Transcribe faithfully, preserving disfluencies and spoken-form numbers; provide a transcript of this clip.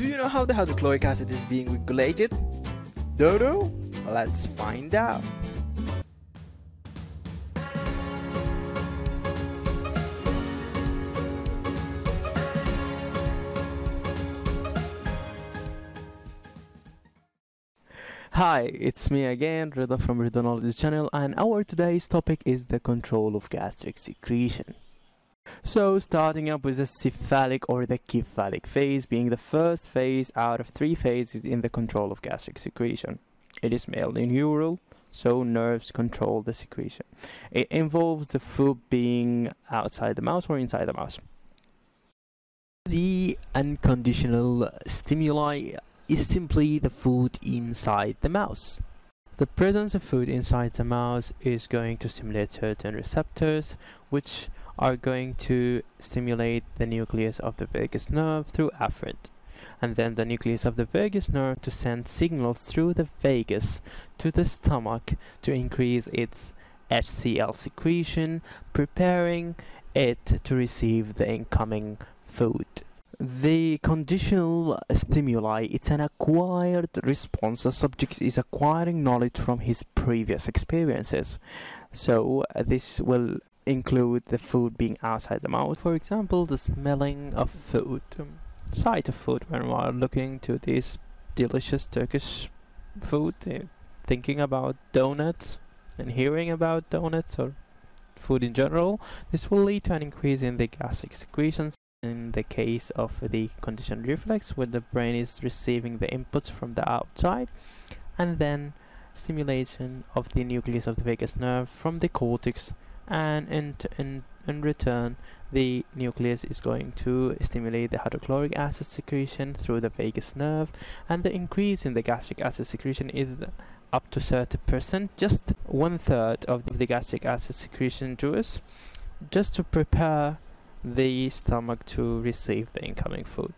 Do you know how the hydrochloric acid is being regulated? Don't know? Let's find out. Hi, it's me again, Rida from Ridanology channel, and our today's topic is the control of gastric secretion. So, starting up with the cephalic or the cephalic phase, being the first phase out of three phases in the control of gastric secretion. It is mainly neural, so nerves control the secretion. It involves the food being outside the mouth or inside the mouth. The unconditional stimuli is simply the food inside the mouth. The presence of food inside the mouth is going to stimulate certain receptors, which are going to stimulate the nucleus of the vagus nerve through afferent, and then the nucleus of the vagus nerve to send signals through the vagus to the stomach to increase its H C L secretion, preparing it to receive the incoming food. The conditional stimuli, it's an acquired response. The subject is acquiring knowledge from his previous experiences. So uh, this will include the food being outside the mouth. For example, the smelling of food, um, sight of food when we are looking to this delicious Turkish food, uh, thinking about donuts and hearing about donuts or food in general. This will lead to an increase in the gastric secretions. In the case of the conditioned reflex, where the brain is receiving the inputs from the outside, and then stimulation of the nucleus of the vagus nerve from the cortex, and in, in, in return the nucleus is going to stimulate the hydrochloric acid secretion through the vagus nerve, and the increase in the gastric acid secretion is up to thirty percent, just one third of the gastric acid secretion juice, just to prepare the stomach to receive the incoming food.